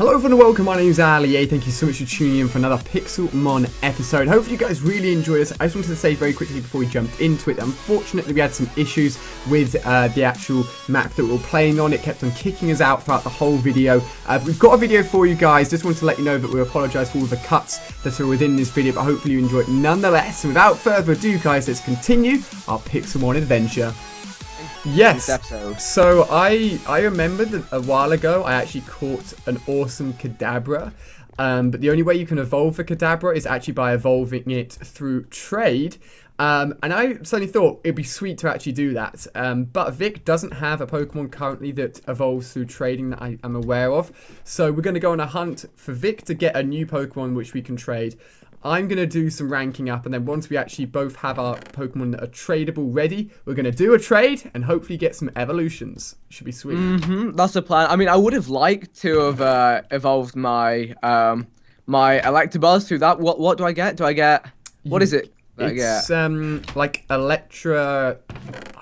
Hello everyone and welcome, my name is Ali A. Thank you so much for tuning in for another Pixelmon episode. Hopefully you guys really enjoy this. I just wanted to say very quickly before we jumped into it, unfortunately we had some issues with the actual map that we were playing on. It kept on kicking us out throughout the whole video. But we've got a video for you guys. Just wanted to let you know that we apologise for all the cuts that are within this video, but hopefully you enjoy it nonetheless. And without further ado guys, let's continue our Pixelmon adventure. Yes, so I remembered that a while ago I actually caught an awesome Kadabra, but the only way you can evolve the Kadabra is actually by evolving it through trade, and I suddenly thought it'd be sweet to actually do that, but Vic doesn't have a Pokemon currently that evolves through trading that I am aware of, so we're going to go on a hunt for Vic to get a new Pokemon which we can trade. I'm going to do some ranking up, and then once we actually both have our Pokemon that are tradable ready, we're going to do a trade and hopefully get some evolutions. Should be sweet. Mm-hmm, that's the plan. I mean, I would have liked to have evolved my my Electabuzz through that. What do I get? What is it? It's like Electra.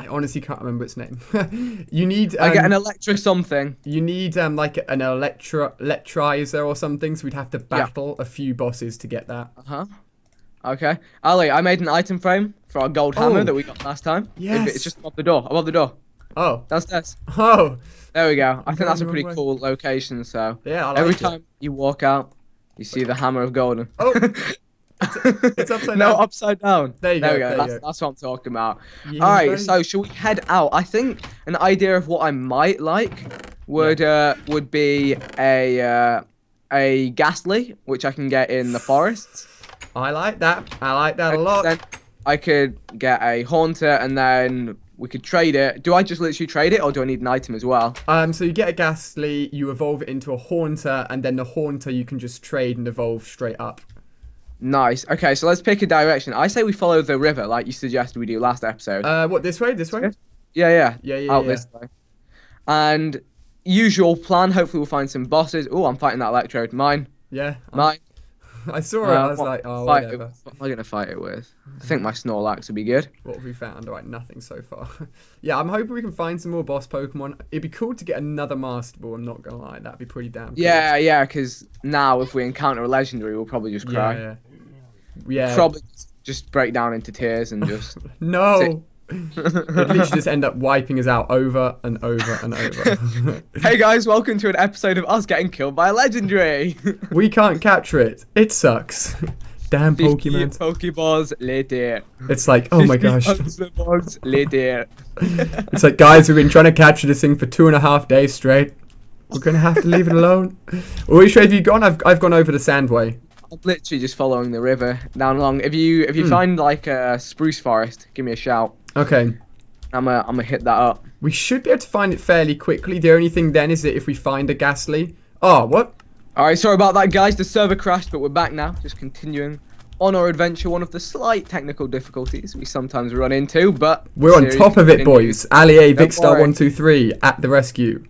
I honestly can't remember its name. You need. I get an Electra something. You need like an Electrizer or something. So we'd have to battle a few bosses to get that. Okay. Ali, I made an item frame for our gold hammer that we got last time. Yes. It's just above the door. Oh. Downstairs. Oh. There we go. I think that's a pretty cool location. So. Yeah. I like every time you walk out, you see the hammer of golden. Oh. It's upside down. No, upside down. There you go. That's what I'm talking about. Yeah, all right, so should we head out? I think an idea of what I might like would be a Gastly, which I can get in the forests. I like that. I like that a lot. Then I could get a Haunter, and then we could trade it. Do I just literally trade it, or do I need an item as well? So you get a Gastly, you evolve it into a Haunter, and then the Haunter you can just trade and evolve straight up. Nice. Okay, so let's pick a direction. I say we follow the river, like you suggested we do last episode. What, this way? This way? Yeah. Out this way. And usual plan. Hopefully we'll find some bosses. Oh, I'm fighting that Electrode. Mine. Yeah. Mine. I saw it. I was like, oh, whatever. What am I gonna fight it with? I think my Snorlax would be good. What have we found? All right, nothing so far. Yeah, I'm hoping we can find some more boss Pokemon. It'd be cool to get another Master Ball. I'm not gonna lie, that'd be pretty damn. Yeah, cool. Yeah. Because now if we encounter a Legendary, we'll probably just cry. Yeah. Probably just break down into tears and just... No! It'd literally just end up wiping us out over and over and over. Hey guys, welcome to an episode of us getting killed by a Legendary! We can't capture it. It sucks. Damn Pokemon. Pokeballs later. It's like, oh my gosh. It's like, guys, we've been trying to capture this thing for 2.5 days straight. We're gonna have to leave it alone. Which way have you gone? I've gone over the Sandway. I'm literally just following the river down along. If you find like a spruce forest, give me a shout. Okay. I'm gonna hit that up. We should be able to find it fairly quickly. The only thing then is that if we find a Gastly. Oh, what? All right, sorry about that, guys. The server crashed, but we're back now. Just continuing on our adventure. One of the slight technical difficulties we sometimes run into, but we're on top of it, boys. Ali A, Big Star 123 at the rescue.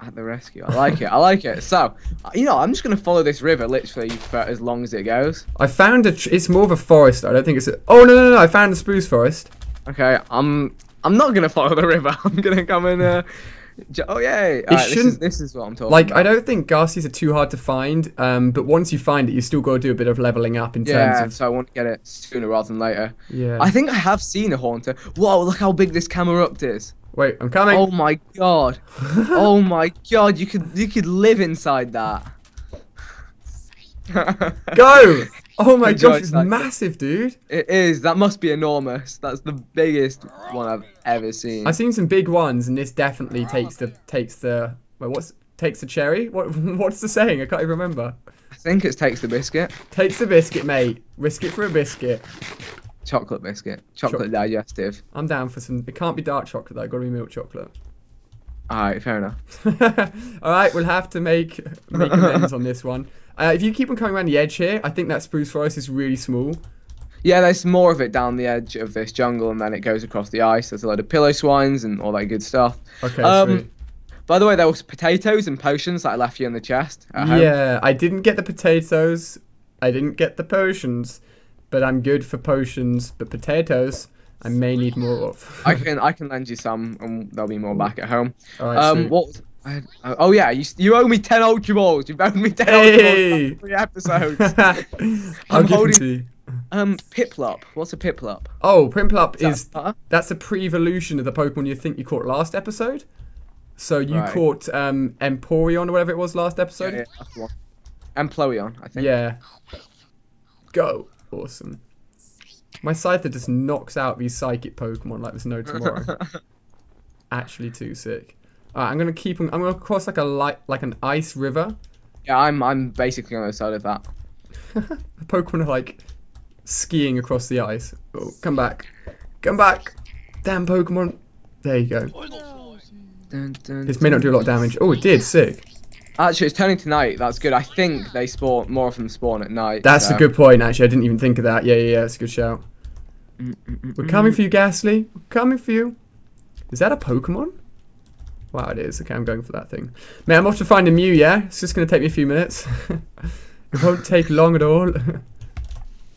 At the rescue. I like it. I like it. So, you know, I'm just going to follow this river literally for as long as it goes. I found it's more of a forest. I don't think it's a... Oh, no. I found a spruce forest. Okay. I'm not going to follow the river. I'm going to come and... Oh, yeah. Right, this is what I'm talking about. I don't think Gastly's are too hard to find, but once you find it, you still got to do a bit of leveling up in terms of... so I want to get it sooner rather than later. Yeah. I think I have seen a Haunter. Whoa, look how big this Camerupt is. Wait, I'm coming. Oh my god. Oh my god, you could live inside that. Go! Oh my gosh, it's massive, dude. It is. That must be enormous. That's the biggest one I've ever seen. I've seen some big ones, and this definitely takes the cherry? What's the saying? I can't even remember. I think it takes the biscuit. Takes the biscuit, mate. Risk it for a biscuit. Chocolate biscuit. Chocolate digestive. I'm down for some... It can't be dark chocolate, though. Got to be milk chocolate. All right, fair enough. All right, we'll have to make amends on this one. If you keep on coming around the edge here, I think that spruce forest is really small. Yeah, there's more of it down the edge of this jungle, and then it goes across the ice. There's a lot of pillow swines and all that good stuff. Okay, sweet. By the way, there was potatoes and potions that I left you in the chest at home. Yeah, I didn't get the potatoes. I didn't get the potions. But I'm good for potions, but potatoes I may need more of. I can lend you some, and there'll be more back at home. All right, what Oh yeah, you owe me 10 Ultra Balls. You've owed me 10 Ultra Balls for 3 episodes. I'm holding. Piplup. What's a Piplup? Oh, Piplup is that's a pre-evolution of the Pokemon you think you caught last episode. So you caught Empoleon or whatever it was last episode. Yeah, yeah. Empoleon, I think. Yeah. Go. Awesome. My Scyther just knocks out these psychic Pokemon like there's no tomorrow. Actually, too sick. Alright, I'm gonna keep. I'm gonna cross like an ice river. Yeah, I'm basically on the other side of that. The Pokemon are like skiing across the ice. Oh, come back, come back! Damn Pokemon! There you go. This may not do a lot of damage. Oh, it did. Sick. Actually, it's turning to night. That's good. I think they spawn more of them spawn at night. That's a good point. Actually, I didn't even think of that. Yeah, yeah, yeah. That's a good shout. We're coming for you, Gastly. We're coming for you. Is that a Pokemon? Wow, it is. Okay, I'm going for that thing. Man, I'm off to find a Mew, yeah? It's just going to take me a few minutes. It won't take long at all.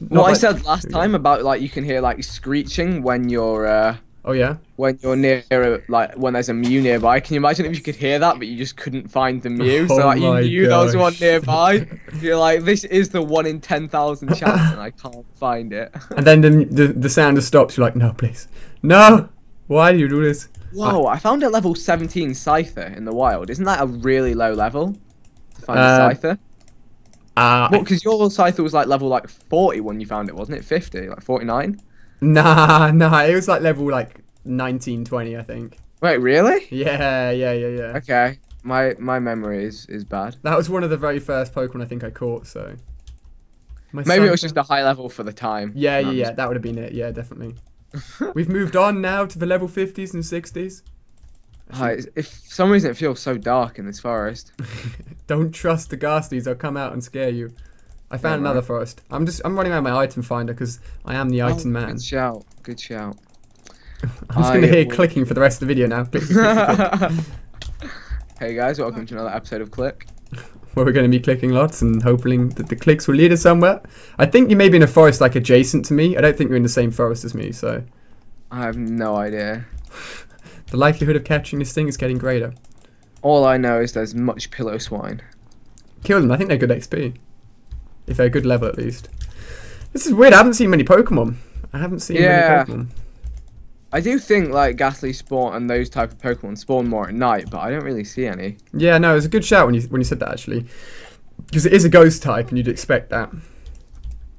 What I said last time about, like, you can hear, like, screeching when you're, Oh, yeah? When you're near, like, when there's a Mew nearby. Can you imagine if you could hear that, but you just couldn't find the Mew? Oh, so, like, you knew there was one nearby. You're like, this is the 1 in 10,000 chance, and I can't find it. And then the sound just stops. You're like, no, please. No! Why do you do this? Whoa, I found a level 17 Scyther in the wild. Isn't that a really low level to find a Scyther? Because your Scyther was like level like 40 when you found it, wasn't it? 50, like 49? Nah, it was like level like 19, 20, I think. Wait, really? Yeah. Okay, my memory is bad. That was one of the very first Pokemon I think I caught, so... Maybe it was just a high level for the time. Yeah, that would have been it. Yeah, definitely. We've moved on now to the level 50s and 60s. If for some reason it feels so dark in this forest. Don't trust the Ghastlies; they'll come out and scare you. I found another forest. I'm running around my item finder because I am the item man. Good shout! Good shout! I'm just gonna hear clicking for the rest of the video now. Click. Hey guys, welcome to another episode of Click. Where we're going to be clicking lots and hoping that the clicks will lead us somewhere. I think you may be in a forest like adjacent to me. I don't think you're in the same forest as me, so... I have no idea. The likelihood of catching this thing is getting greater. All I know is there's much pillow swine. Kill them. I think they're good XP. If they're a good level, at least. This is weird. I haven't seen many Pokemon. I haven't seen many Pokemon. I do think, like, Gastly spawn and those type of Pokemon spawn more at night, but I don't really see any. Yeah, no, it was a good shout when you said that, actually. Because it is a ghost type, and you'd expect that.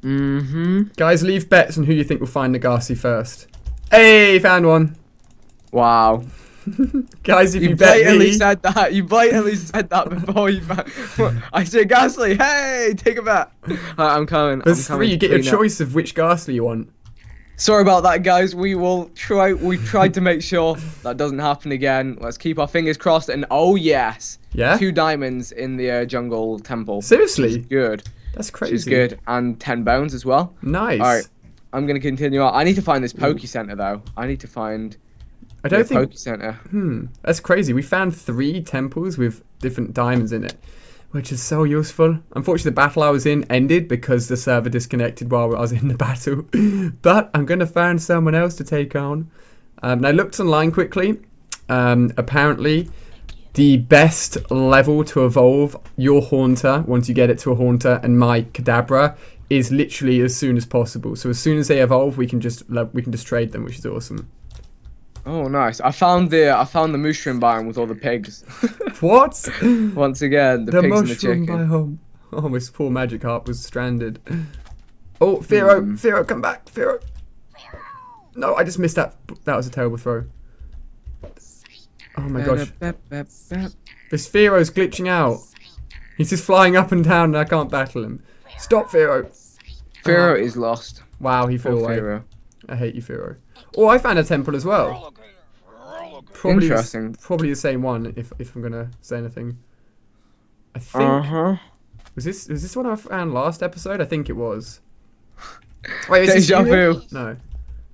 Mm-hmm. Guys, leave bets on who you think will find the Gastly first. Hey, found one. Wow. Guys, if you blatantly said that. You blatantly said that before you found... I said, Gastly, hey, take a bet. I'm coming. There's three. You get your choice of which Gastly you want. Sorry about that, guys. We've tried to make sure that doesn't happen again. Let's keep our fingers crossed. And oh yes, yeah, 2 diamonds in the jungle temple. Seriously, good. That's crazy. She's good, and 10 bones as well. Nice. All right, I'm gonna continue on. I need to find this Poké Center though. I need to find. I don't think Poké Center. That's crazy. We found 3 temples with different diamonds in it, which is so useful. Unfortunately, the battle I was in ended because the server disconnected while I was in the battle. But I'm going to find someone else to take on. And I looked online quickly. Apparently, the best level to evolve your Haunter, once you get it to a Haunter, and my Kadabra, is literally as soon as possible. So as soon as they evolve, we can just trade them, which is awesome. Oh, nice! I found the mushroom biome with all the pigs. What? Once again, the pigs and the chicken. Biome. Oh, my poor Magikarp was stranded. Oh, Fearow, Fearow, come back, Fearow! No, I just missed that. That was a terrible throw. Oh my gosh! This Fearow's glitching out. He's just flying up and down, and I can't battle him. Stop, Fearow! Fearow is lost. Wow, he fell away. Fearow. I hate you, Fearow. Oh, I found a temple as well. Probably interesting. Probably the same one, if I'm gonna say anything. I think. Was this one I found last episode? I think it was. Wait, is this you? No.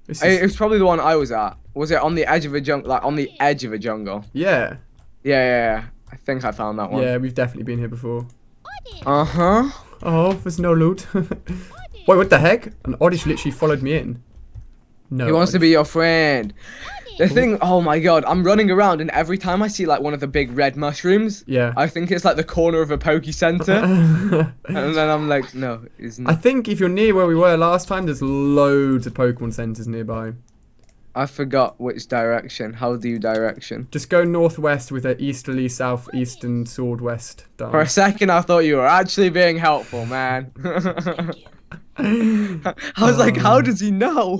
It was probably the one I was at. Was it on the edge of a jungle? Like on the edge of a jungle? Yeah. Yeah. I think I found that one. Yeah, we've definitely been here before. Oh, there's no loot. Wait, what the heck? An Oddish literally followed me in. No. He wants to be your friend. The thing, oh my god, I'm running around and every time I see like one of the big red mushrooms, yeah, I think it's like the corner of a Poké Center, and then I'm like, no, it's not. I think if you're near where we were last time, there's loads of Pokemon centers nearby. I forgot which direction. How do you direction? Just go northwest with an easterly southeastern sword west. Down. For a second, I thought you were actually being helpful, man. I was like, how does he know?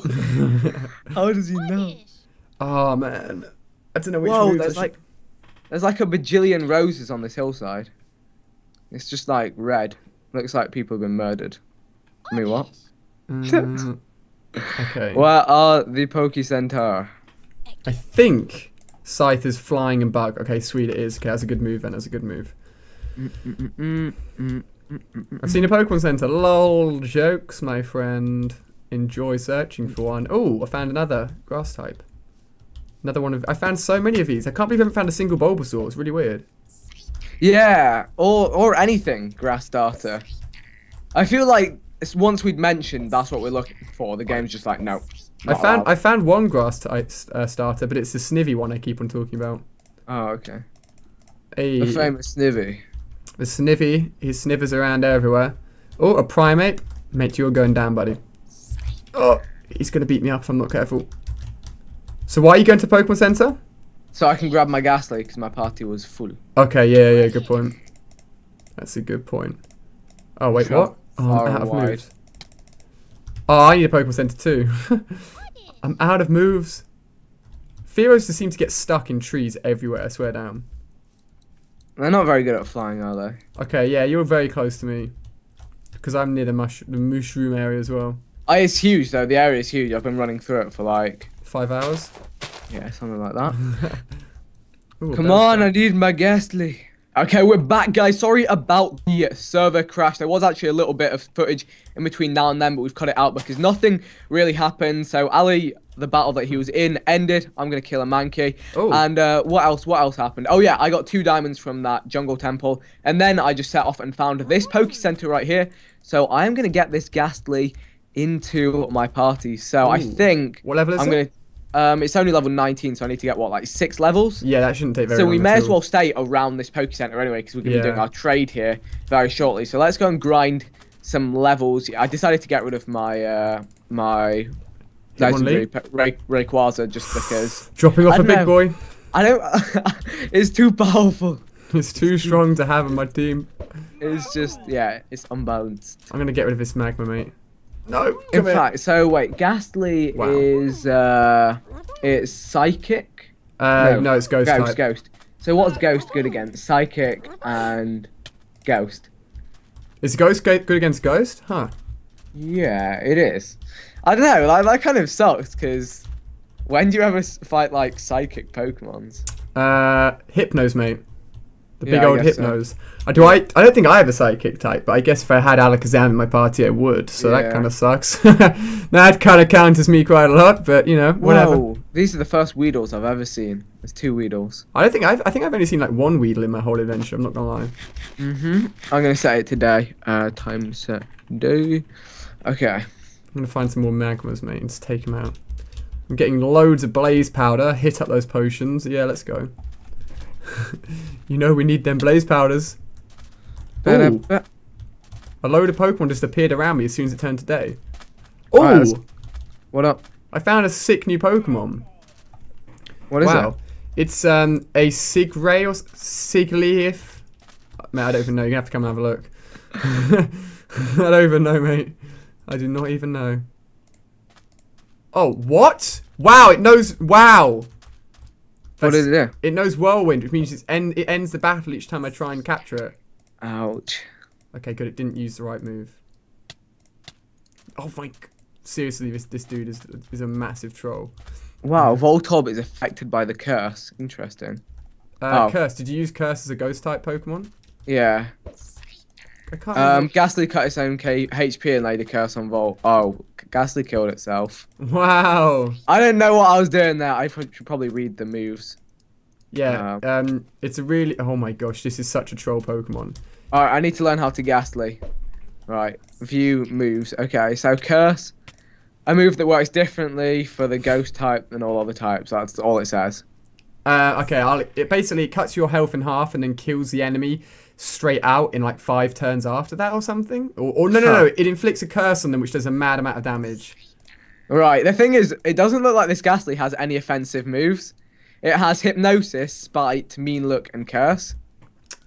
How does he know? Oh man, I don't know which. Whoa, there's like a bajillion roses on this hillside. It's just like red. Looks like people have been murdered. I mean, what? Okay. Where are the Poké Center? I think Scythe is flying and back. Okay, sweet, it is. Okay, that's a good move. Then that's a good move. I've seen a Pokemon Center. Lol, jokes, my friend. Enjoy searching for one. Oh, I found another grass type. Another one of. I found so many of these. I can't believe I haven't found a single Bulbasaur. It's really weird. Yeah, or anything grass starter. I feel like it's once we'd mentioned that's what we're looking for. The game's just like no. I found one grass type starter, but it's the Snivy one I keep on talking about. Oh okay. Hey. The famous Snivy. The Snivy, he snivers around everywhere. Oh, a Primate. Mate, you're going down, buddy. Oh, he's going to beat me up if I'm not careful. So why are you going to Pokemon Center? So I can grab my Gastly, because my party was full. Okay, yeah, good point. That's a good point. Oh, wait, sure. What? Oh, I'm out of moves. Oh, I need a Pokemon Center too. I'm out of moves. Fearows just seem to get stuck in trees everywhere, I swear down. They're not very good at flying, are they? Okay, yeah, you're very close to me. Because I'm near the mushroom area as well. It's huge, though. The area is huge. I've been running through it for, like... 5 hours? Yeah, something like that. Ooh, come on, I need my Gastly. Okay, we're back, guys. Sorry about the server crash. There was actually a little bit of footage in between now and then, but we've cut it out because nothing really happened. So, Ali... the battle that he was in ended. I'm going to kill a Mankey. Ooh. And what else happened? Oh, yeah, I got 2 diamonds from that jungle temple. And then I just set off and found this Poké Center right here. So I am going to get this Gastly into my party. So ooh. I think... What level is I'm it? Gonna, it's only level 19, so I need to get, what, like 6 levels? Yeah, that shouldn't take very long. So we may as well stay around this Poké Center anyway, because we're going to be doing our trade here very shortly. So let's go and grind some levels. I decided to get rid of my... my Legendary Rayquaza just because dropping off a big boy. I don't. It's too powerful. It's too strong to have on my team. It's just yeah, it's unbalanced. I'm gonna get rid of this magma, mate. No. In fact, so wait, Gastly is it's psychic. No, it's ghost. Ghost, type. Ghost. So what's ghost good against? Psychic and ghost. Is ghost good against ghost? Huh. Yeah, it is. I don't know, like, that kind of sucks, because when do you ever fight, like, psychic Pokemons? Hypnos, mate. The big old Hypnos. So. I don't think I have a psychic type, but I guess if I had Alakazam in my party, I would, so that kind of sucks. That kind of counters me quite a lot, but, you know, whatever. Whoa, these are the first Weedles I've ever seen. There's 2 Weedles. I think I've only seen, like, 1 Weedle in my whole adventure, I'm not gonna lie. I'm gonna set it today. Time set day. Okay. I'm going to find some more magmas, mate, and just take them out. I'm getting loads of blaze powder. Hit up those potions. Yeah, let's go. You know we need them blaze powders. Ooh. A load of Pokemon just appeared around me as soon as it turned to day. Oh! Right, what up? I found a sick new Pokemon. What is it? It's a Sigray or Sigilyph. Mate, I don't even know. You're going to have to come and have a look. I don't even know, mate. I do not even know. Oh, what? Wow, it knows. Wow. What is it? Yeah? It knows Whirlwind, which means it's it ends the battle each time I try and capture it. Ouch. Okay, good. It didn't use the right move. Oh my! Seriously, this dude is a massive troll. Wow, Voltorb is affected by the curse. Interesting. Curse. Did you use Curse as a ghost type Pokemon? Yeah. Gastly cut its own HP and laid a curse on Volt. Oh, Gastly killed itself. Wow. I don't know what I was doing there. I should probably read the moves. Yeah. It's a really. Oh my gosh, this is such a troll Pokemon. All right, I need to learn how to Gastly. Right. View moves. Okay. So curse. A move that works differently for the ghost type than all other types. That's all it says. Okay, it basically cuts your health in half and then kills the enemy straight out in like 5 turns after that or something. Or no, it inflicts a curse on them which does a mad amount of damage. Right, the thing is, it doesn't look like this Gastly has any offensive moves. It has Hypnosis, Spite, Mean Look, and Curse.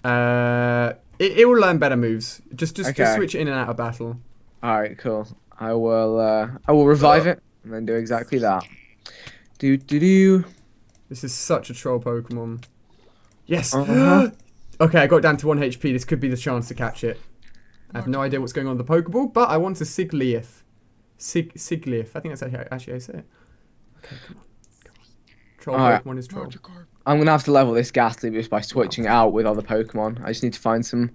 It will learn better moves. Just switch in and out of battle. Alright, cool. I will revive it and then do exactly that. This is such a troll Pokemon. Yes. Okay, I got down to 1 HP. This could be the chance to catch it. I have no idea what's going on with the Pokeball, but I want a Sigilyph. Sigilyph. I think that's actually how I say it. Okay, come on. Troll Pokemon is troll. I'm gonna have to level this Gastly just by switching out with other Pokemon. I just need to find some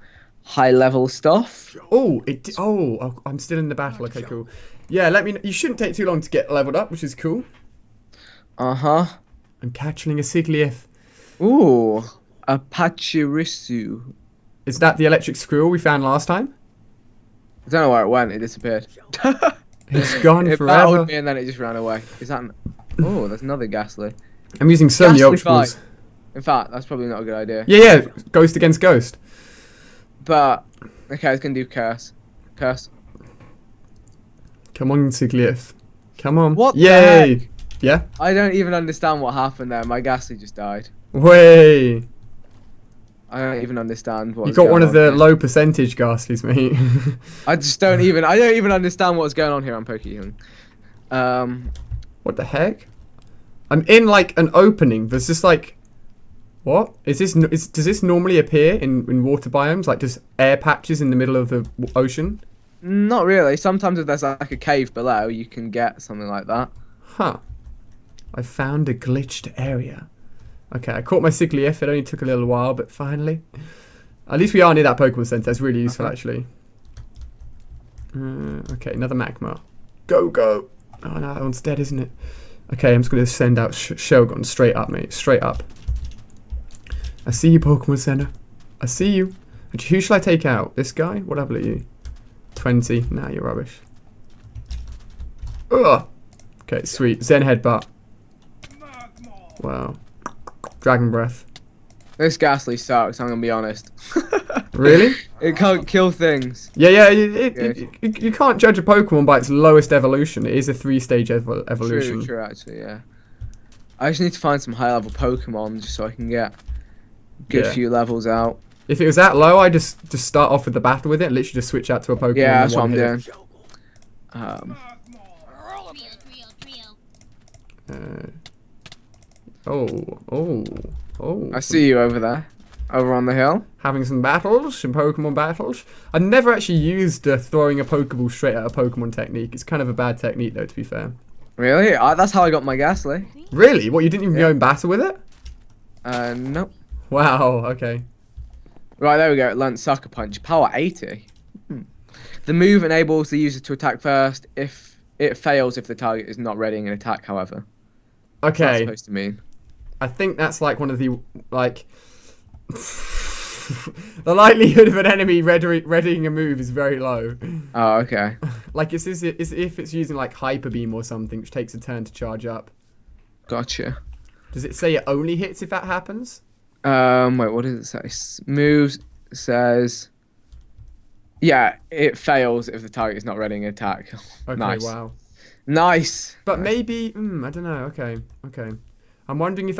high-level stuff. I'm still in the battle. Okay, cool. Yeah, you shouldn't take too long to get leveled up, which is cool. I'm catching a Sigilyph. Ooh, Apachirisu. Is that the electric squirrel we found last time? I don't know where it went. It disappeared. It's gone forever. It battled me and then it just ran away. Is that? Oh, there's another Gastly. I'm using so many options. In fact, that's probably not a good idea. Yeah, ghost against ghost. But, okay, I was going to do Curse. Curse. Come on, Sigilyph. Come on. What the heck? Yeah? I don't even understand what happened there. My Gastly just died. Way. I don't even understand what was going on. You got one of the low percentage Gastlys, mate. I don't even understand what's going on here on Pokemon. What the heck? I'm in, like, an opening. There's just, like... What? Does this normally appear in water biomes? Like just air patches in the middle of the ocean? Not really. Sometimes if there's like a cave below, you can get something like that. Huh. I found a glitched area. Okay, I caught my Sigilyph. It only took a little while, but finally. At least we are near that Pokemon Center. That's really useful, actually. Okay, another Magmar. Go, go. Oh, no, that one's dead, isn't it? Okay, I'm just going to send out Shelgon straight up, mate. Straight up. I see you, Pokemon Center. I see you. Who shall I take out? This guy? What level are you? 20. Nah, you're rubbish. Ugh. Okay, sweet. Zen Headbutt. Wow. Dragon Breath. This Gastly sucks, I'm going to be honest. Really? It can't kill things. Yeah. You can't judge a Pokemon by its lowest evolution. It is a 3-stage evolution. True, actually, yeah. I just need to find some high-level Pokemon just so I can get... Good few levels out. If it was that low, I just start off with the battle with it and literally just switch out to a Pokemon. Yeah, that's what I'm doing. I see you over there. Over on the hill. Having some battles, some Pokemon battles. I've never actually used throwing a Pokeball straight at a Pokemon technique. It's kind of a bad technique, though, to be fair. Really? That's how I got my Gastly. Really? What, you didn't even go in battle with it? Nope. Wow, okay. Right, there we go. It learned Sucker Punch. Power 80. The move enables the user to attack first. If it fails if the target is not readying an attack, however. Okay. That's supposed to mean. I think that's like one of the, like... the likelihood of an enemy readying a move is very low. Oh, okay. Like, it's if it's using, like, Hyper Beam or something, which takes a turn to charge up. Gotcha. Does it say it only hits if that happens? Wait, what does it say? Moves says, yeah, it fails if the target is not readying an attack. Okay, nice. Wow. Nice. But maybe, I don't know. Okay. I'm wondering if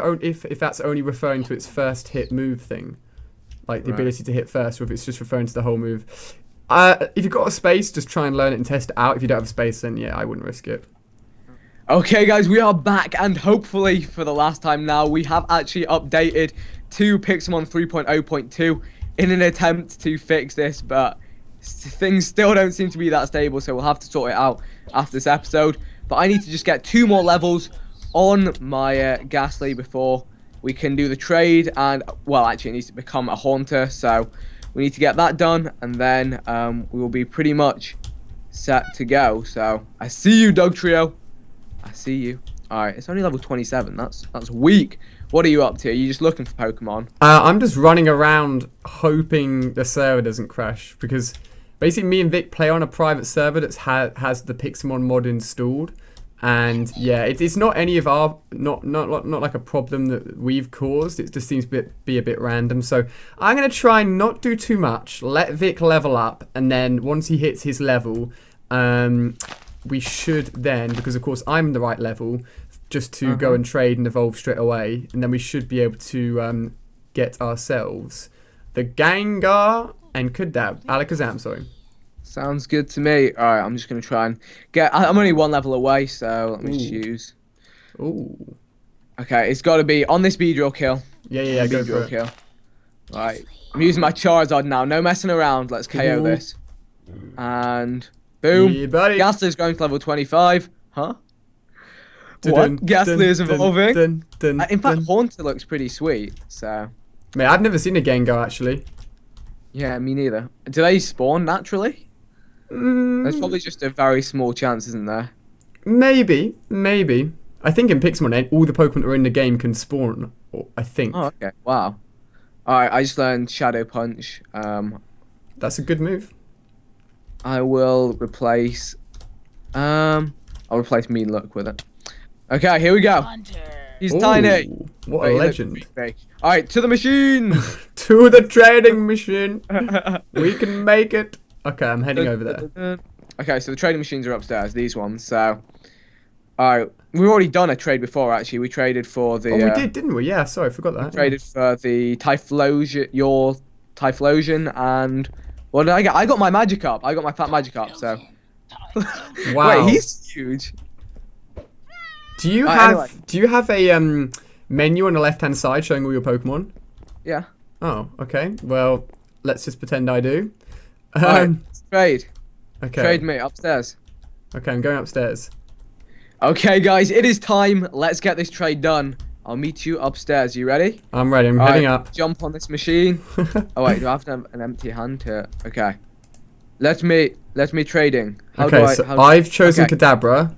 that's only referring to its first hit move thing, like the ability to hit first, or if it's just referring to the whole move. If you've got a space, just try and learn it and test it out. If you don't have a space, then yeah, I wouldn't risk it. Okay, guys, we are back, and hopefully for the last time now, we have actually updated to Pixelmon 3.0.2 in an attempt to fix this, but things still don't seem to be that stable, so we'll have to sort it out after this episode. But I need to just get 2 more levels on my Gastly before we can do the trade, and, well, actually, it needs to become a Haunter, so we need to get that done, and then we will be pretty much set to go. So, I see you, Doug Trio. I see you. Alright, it's only level 27. That's weak. What are you up to? Are you just looking for Pokemon? I'm just running around hoping the server doesn't crash because Basically, me and Vic play on a private server that has the Pixelmon mod installed. And yeah, it's not any of our, not like a problem that we've caused. It just seems to be a bit random. So I'm going to try and not do too much. Let Vic level up. And then once he hits his level, we should then, because of course I'm the right level, just to go and trade and evolve straight away. And then we should be able to get ourselves the Gengar and Alakazam, sorry. Sounds good to me. All right, I'm just going to try and get... I'm only one level away, so let me choose. Ooh. Okay, it's got to be on this Beedrill kill. Yeah, go for it. Kill. Right, I'm using my Charizard now. No messing around. Let's KO this. And boom. Yeah, Gastly's going to level 25. Huh? What? Gastly is evolving. In fact, Haunter looks pretty sweet, so... Man, I've never seen a Gengar, actually. Yeah, me neither. Do they spawn naturally? There's probably just a very small chance, isn't there? Maybe. I think in Pixelmon, all the Pokemon that are in the game can spawn, I think. Oh, okay. Wow. Alright, I just learned Shadow Punch. That's a good move. I will replace... I'll replace Mean Luck with it. Okay, here we go. He's tiny. What a legend. Alright, to the machine! To the trading machine! We can make it! Okay, I'm heading over there. Okay, so the trading machines are upstairs, these ones, so... Alright, we've already done a trade before, actually. We traded for the... Oh, we did, didn't we? Yeah, sorry, I forgot that. We traded for the Typhlosion, your Typhlosion, and... What did I get? I got my Magikarp. I got my fat Magikarp, so... Wow. Wait, he's huge. Do you have a menu on the left-hand side showing all your Pokemon? Yeah. Oh, okay. Well, let's just pretend I do. Trade. Okay. Trade me upstairs. Okay, I'm going upstairs. Okay, guys, it is time. Let's get this trade done. I'll meet you upstairs. You ready? I'm ready. I'm heading up. Jump on this machine. Oh wait, do I have to have an empty hand here? Okay. Let me trading. I've chosen Kadabra.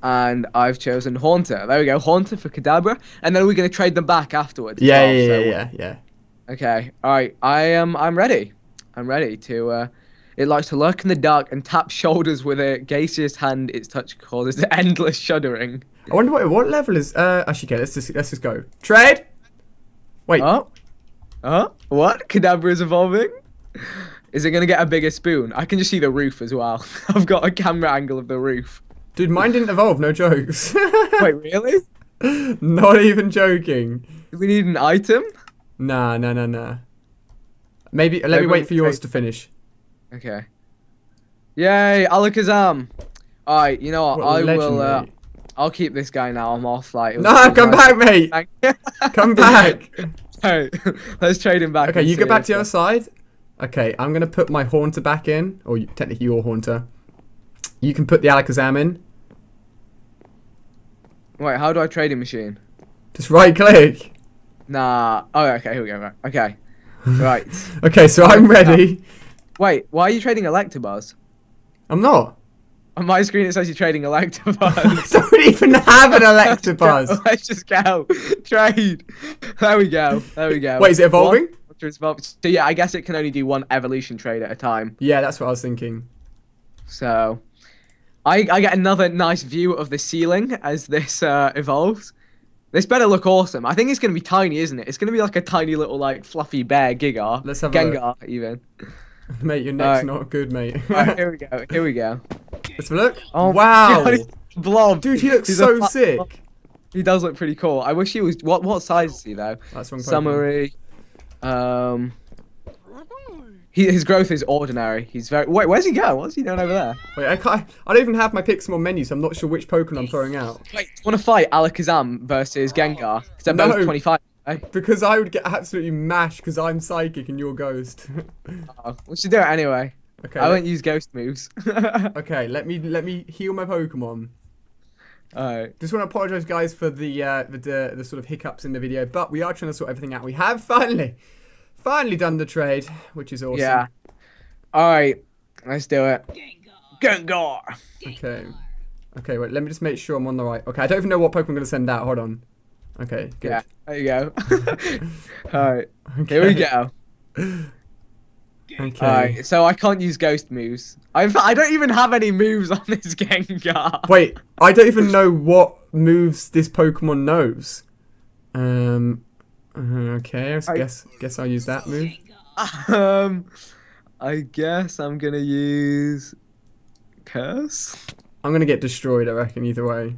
And I've chosen Haunter. There we go, Haunter for Kadabra. And then we're going to trade them back afterwards. Yeah. Okay, all right. I'm ready. I'm ready to... it likes to lurk in the dark and tap shoulders with a gaseous hand. Its touch causes endless shuddering. I wonder what level is... actually, okay, let's just go. Trade! Wait. Oh? Oh? What? Kadabra is evolving? Is it going to get a bigger spoon? I can just see the roof as well. I've got a camera angle of the roof. Dude, mine didn't evolve, no jokes. Wait, really? Not even joking. Do we need an item? Nah. Maybe, let me wait for yours to finish. Okay. Yay, Alakazam. Alright, you know what? I'll keep this guy now, I'm off. No, come back, mate. Come back. Alright, let's trade him back. Okay, you go back to your side. Okay, I'm going to put my Haunter back in. Or technically your Haunter. You can put the Alakazam in. Wait, how do I trade a machine? Just right click. Nah. Oh, okay, here we go. Right. Okay. Right. Okay, so I'm ready. Wait, why are you trading Electabuzz? I'm not. On my screen it says you're trading Electabuzz. I don't even have an Electabuzz. Let's just go. Trade. There we go. There we go. Wait, is it evolving? So yeah, I guess it can only do one evolution trade at a time. Yeah, that's what I was thinking. So... I get another nice view of the ceiling as this evolves. This better look awesome. I think it's going to be tiny, isn't it? It's going to be like a tiny little, like, fluffy bear Gigar. Let's have Gengar, a even. Mate, your neck's not good, mate. Right, here we go. Here we go. Let's have a look. Oh, wow. God, blob. Dude, he looks so sick. Blob. He does look pretty cool. I wish he was... What size is he, though? That's one summary. His growth is ordinary. He's very... Wait, where's he going? What's he doing over there? Wait, I don't even have my Pixelmon menu, so I'm not sure which Pokemon I'm throwing out. Wait, do you want to fight Alakazam versus Gengar? Because they're both 25. Right? Because I would get absolutely mashed because I'm Psychic and you're Ghost. We should do it anyway. Okay. I won't use Ghost moves. Okay, let me heal my Pokemon. Alright. Just want to apologise, guys, for the sort of hiccups in the video, but we are trying to sort everything out. We have finally done the trade, which is awesome. Yeah. Alright, let's do it. Gengar! Okay. Okay, wait, let me just make sure I'm on the right. Okay, I don't even know what Pokemon I'm going to send out. Hold on. Okay, good. Yeah, there you go. Alright, okay. Here we go. Okay. So I can't use ghost moves. I don't even have any moves on this Gengar. Wait, I don't even know what moves this Pokemon knows. Okay, I guess I'll use that move. I guess I'm gonna use Curse. I'm gonna get destroyed, I reckon, either way.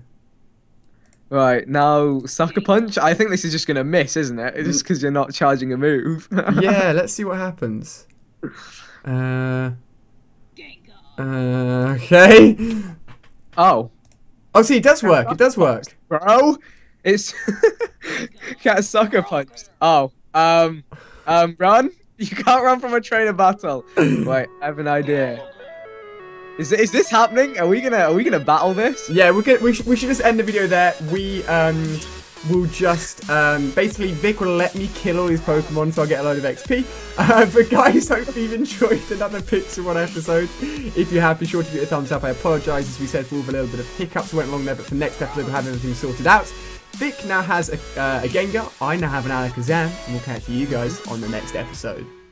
Right, now Sucker Punch. I think this is just gonna miss, isn't it? It's just because you're not charging a move. Yeah, let's see what happens. Okay. Oh, see, it does work. It does work, bro. It's got sucker punched. Oh, run. You can't run from a trainer battle. Wait, I have an idea. Is this happening? Are we gonna battle this? Yeah, we should just end the video there. We'll just, basically, Vic will let me kill all these Pokemon so I'll get a load of XP. But guys, hopefully you've enjoyed another Pixelmon episode. If you have, be sure to give it a thumbs up. I apologise, as we said, for all the little bit of hiccups went along there, but for next episode we'll have everything sorted out. Vic now has a Gengar, I now have an Alakazam, and we'll catch you guys on the next episode.